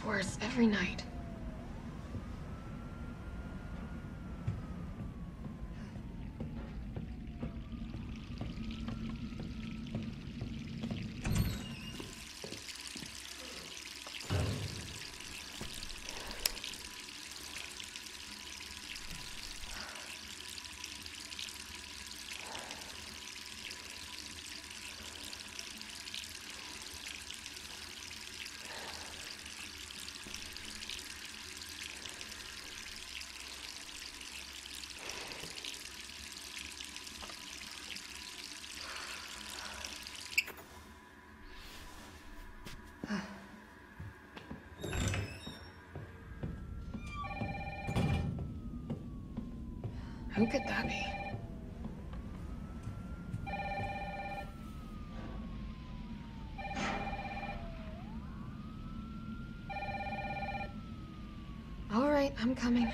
gets worse every night. Who could that be? All right, I'm coming.